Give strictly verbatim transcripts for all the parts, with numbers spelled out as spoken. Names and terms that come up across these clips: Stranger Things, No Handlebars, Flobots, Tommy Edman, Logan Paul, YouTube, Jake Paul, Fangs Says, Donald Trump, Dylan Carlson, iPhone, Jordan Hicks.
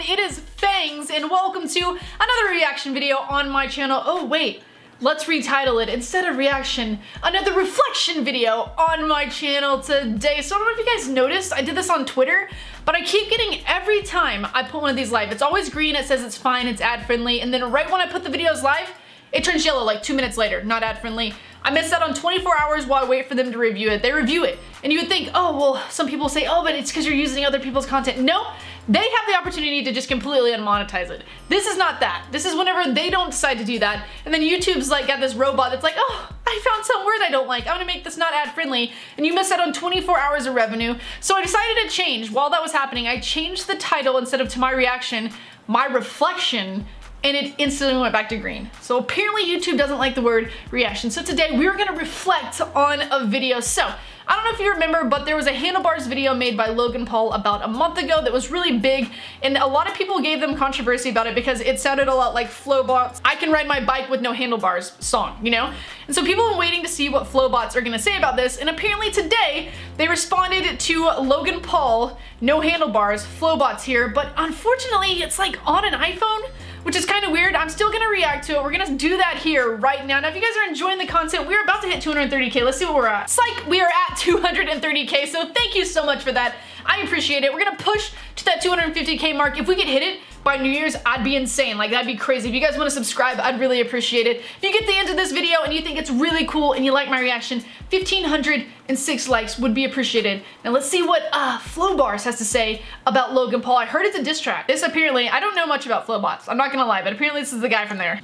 everyone, it is Fangs, and welcome to another reaction video on my channel. Oh wait, let's retitle it. Instead of reaction, another reflection video on my channel today. So I don't know if you guys noticed, I did this on Twitter, but I keep getting, every time I put one of these live, it's always green, it says it's fine, it's ad-friendly, and then right when I put the videos live, it turns yellow like two minutes later, not ad-friendly. I missed out on twenty-four hours while I wait for them to review it. They review it. And you would think, oh, well, some people say, oh, but it's because you're using other people's content. No, they have the opportunity to just completely unmonetize it. This is not that. This is whenever they don't decide to do that. And then YouTube's like got this robot that's like, oh, I found some word I don't like. I'm gonna make this not ad-friendly. And you missed out on twenty-four hours of revenue. So I decided to change, while that was happening, I changed the title instead of to my reaction, my reflection, and it instantly went back to green. So apparently YouTube doesn't like the word reaction. So today we are gonna reflect on a video. So I don't know if you remember, but there was a Handlebars video made by Logan Paul about a month ago that was really big, and a lot of people gave them controversy about it because it sounded a lot like Flobots' I Can Ride My Bike With No Handlebars song, you know? And so people are waiting to see what Flobots are gonna say about this, and apparently today they responded to Logan Paul, No Handlebars, Flobots here, but unfortunately it's like on an iPhone, which is kind of weird. I'm still gonna react to it. We're gonna do that here right now. Now, if you guys are enjoying the content, we're about to hit two hundred thirty K. Let's see what we're at. Psych, we are at two hundred thirty K, so thank you so much for that. I appreciate it. We're gonna push to that two hundred fifty K mark. If we could hit it by New Year's, I'd be insane. Like, that'd be crazy. If you guys wanna subscribe, I'd really appreciate it. If you get to the end of this video and you think it's really cool and you like my reaction, fifteen hundred six likes would be appreciated. Now let's see what uh, Flobots has to say about Logan Paul. I heard it's a diss track. This apparently, I don't know much about Flobots, I'm not gonna lie, but apparently this is the guy from there.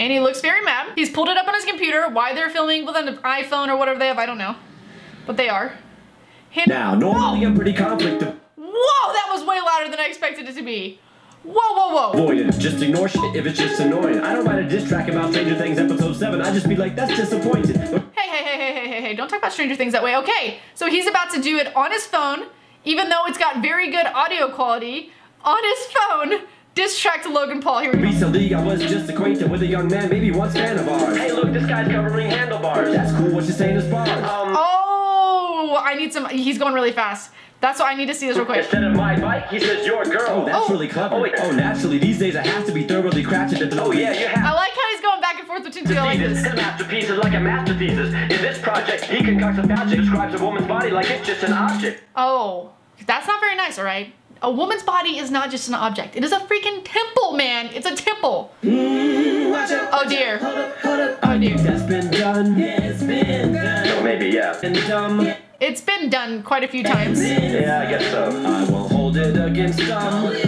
And he looks very mad. He's pulled it up on his computer. Why they're filming with an iPhone or whatever they have, I don't know. But they are. Hand now, normally whoa. I'm pretty conflicted. Whoa, that was way louder than I expected it to be. Whoa, whoa, whoa. Avoidance. Just ignore shit if it's just annoying. I don't mind a diss track about Stranger Things episode seven. I just be like, that's disappointing. Hey, hey, hey, hey, hey, hey, hey, don't talk about Stranger Things that way. Okay, so he's about to do it on his phone, even though it's got very good audio quality, on his phone. Diss track to Logan Paul. Here we go. Recently, I was just acquainted with a young man, maybe once fan of ours. Hey, look, this guy's covering handlebars. That's cool. What you saying is bars. Um, oh, I need some. He's going really fast. That's why I need to see this real quick. Instead of my bike, he says your girl. Oh, that's oh. really clever. Oh, yeah. oh, naturally, these days I have to be thoroughly crafted. At the oh yeah, you have. I like how he's going back and forth between two. I like this. Masterpiece is like a master thesis. In this project, he concocts a magic describes a woman's body like it's just an object. Oh, that's not very nice. All right. A woman's body is not just an object. It is a freaking temple, man. It's a temple. Mm, watch out, watch oh dear. Hold up, hold up. Oh dear. That's been done. Yeah, it's been done. Oh, maybe, yeah. It's been done quite a few times. Yeah, I guess so. I will hold it against dumb. Ooh. Is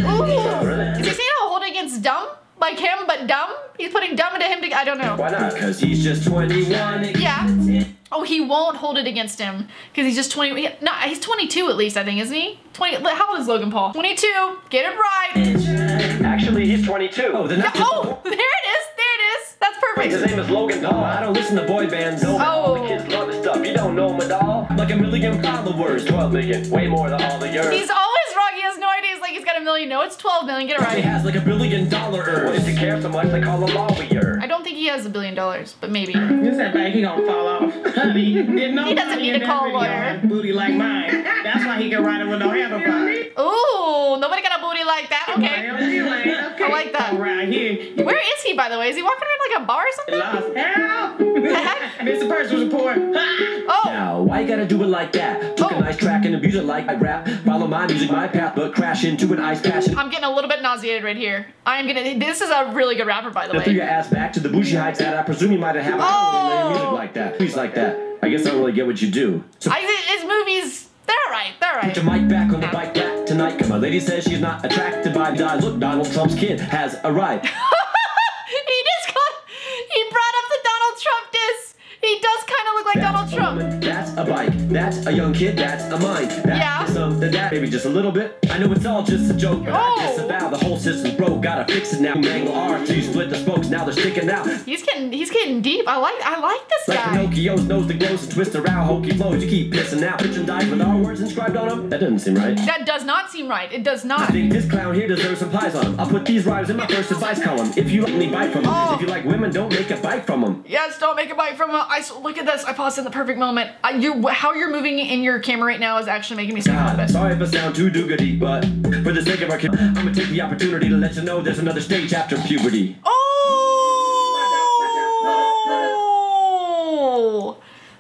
he saying I'll hold it against dumb? Like him, but dumb? He's putting dumb into him to, I don't know. Why not? Because he's just twenty-one. Yeah. Oh, he won't hold it against him because he's just twenty. He, no, he's twenty-two at least, I think, isn't he? twenty. How old is Logan Paul? twenty-two. Get it right. Actually, he's twenty-two. Oh, then yeah, oh, there it is. There it is. That's perfect. Wait, his name is Logan Paul. I don't listen to boy bands. No, oh. All the kids love this stuff. You don't know him at all. Like a million followers, twelve million, way more than all the yours. He's always wrong. He has no idea. He's like he's got a million. No, it's twelve million. Get it right. He has like a billion dollars. Why does he care so much? They call him lawyer. I don't think he has a billion dollars, but maybe. This that bike, he gonna fall off. He, no he doesn't need to call a lawyer. Booty like mine. That's why he can ride it with no handlebars. Ooh, nobody got a booty like that. Okay. I like that. Right here. Where is he, by the way? Is he walking around like a bar or something? Lost. Help! Mister Purse report. Oh. Now, why you gotta do it like that? Took oh. a nice track and abuse it like I rap. Follow my music, my path, but crash into an ice passion. I'm getting a little bit nauseated right here. I am gonna. This is a really good rapper, by the now way. Threw your ass back to the bougie heights that I presume you might have had. Oh. Music like that. Please like that. I guess I don't really get what you do. So I, his movies, they're alright, they're alright. Put your mic back on the bike rack tonight. My lady says she's not attracted by Don. Look, Donald Trump's kid has arrived. He just got, he brought up the Donald Trump diss. He does kind of look like that's Donald Trump. A woman, that's a bike. That's a young kid. That's a mind. That's yeah. Something that maybe just a little bit. I know it's all just a joke, but oh. I disavow the whole system's broke. Gotta fix it now. Mangle arms, you split the spokes. Now they're sticking out. He's getting, he's getting deep. I like, I like this like guy. Like Pinocchio's nose that glows and twist around hokey flows. You keep pissing out. Pitch and dice with our words inscribed on them. That doesn't seem right. That does not seem right. It does not. I think this clown here deserves some pies on him. I'll put these rhymes in my first advice column. If you like me, bite from him. Oh. If you like women, don't make a bite from them. Yes, don't make a bite from them. I, look at this, I paused in the perfect moment. I, you, how you're moving in your camera right now is actually making me sound God, a bit. Sorry if I sound too doogity, but for the sake of our kid, I'm gonna take the opportunity to let you know there's another stage after puberty. Oh!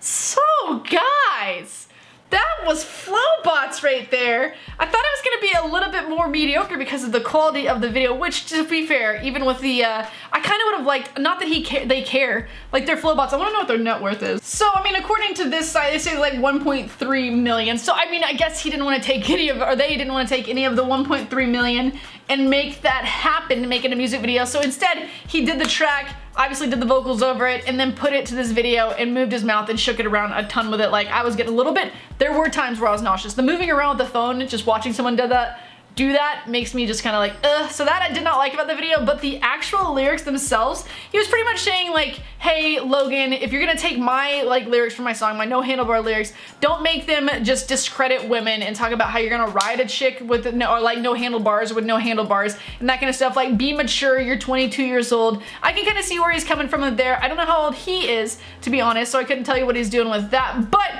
So, guys, that was Flobots right there. I thought it was gonna be a little bit more mediocre because of the quality of the video, which, to be fair, even with the, uh, I kind of would have liked, not that he ca they care, like they're Flobots. I wanna know what their net worth is. So, I mean, according to this site, they say like one point three million. So, I mean, I guess he didn't wanna take any of, or they didn't wanna take any of the one point three million and make that happen, to make it a music video. So instead, he did the track, obviously did the vocals over it, and then put it to this video and moved his mouth and shook it around a ton with it. Like, I was getting a little bit, there were times where I was nauseous. The moving around with the phone, just watching someone do that, do that makes me just kind of like, ugh. So that I did not like about the video, but the actual lyrics themselves, he was pretty much saying like, hey, Logan, if you're gonna take my like lyrics from my song, my No Handlebar lyrics, don't make them just discredit women and talk about how you're gonna ride a chick with no, or like no handlebars with no handlebars and that kind of stuff. Like, be mature, you're twenty-two years old. I can kind of see where he's coming from there. I don't know how old he is, to be honest, so I couldn't tell you what he's doing with that, but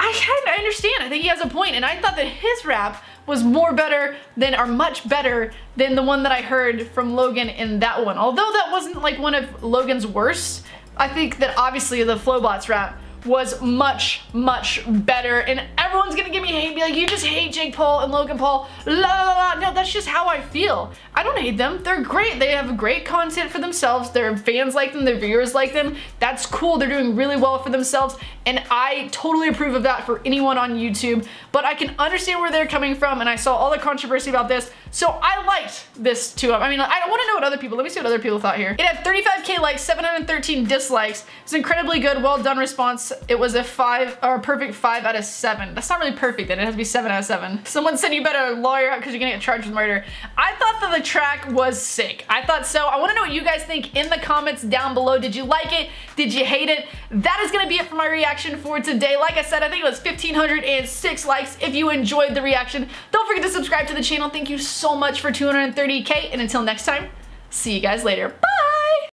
I kind of understand. I think he has a point, and I thought that his rap was more better than, or much better than the one that I heard from Logan in that one. Although that wasn't like one of Logan's worst, I think that obviously the Flobots rap was much, much better, and everyone's gonna give me hate, be like, you just hate Jake Paul and Logan Paul, la la la. No, that's just how I feel. I don't hate them, they're great, they have great content for themselves, their fans like them, their viewers like them, that's cool, they're doing really well for themselves, and I totally approve of that for anyone on YouTube, but I can understand where they're coming from, and I saw all the controversy about this, so I liked this too. I mean, I wanna know what other people, let me see what other people thought here. It had thirty-five K likes, seven hundred thirteen dislikes. It's incredibly good, well done response. It was a five, or a perfect five out of seven. That's not really perfect then, it has to be seven out of seven. Someone said you better lawyer up because you're gonna get charged with murder. I thought that the track was sick. I thought so. I wanna know what you guys think in the comments down below. Did you like it? Did you hate it? That is gonna be it for my reaction for today. Like I said, I think it was fifteen oh six likes. If you enjoyed the reaction, don't forget to subscribe to the channel. Thank you so much for two hundred thirty K, and until next time, see you guys later. Bye!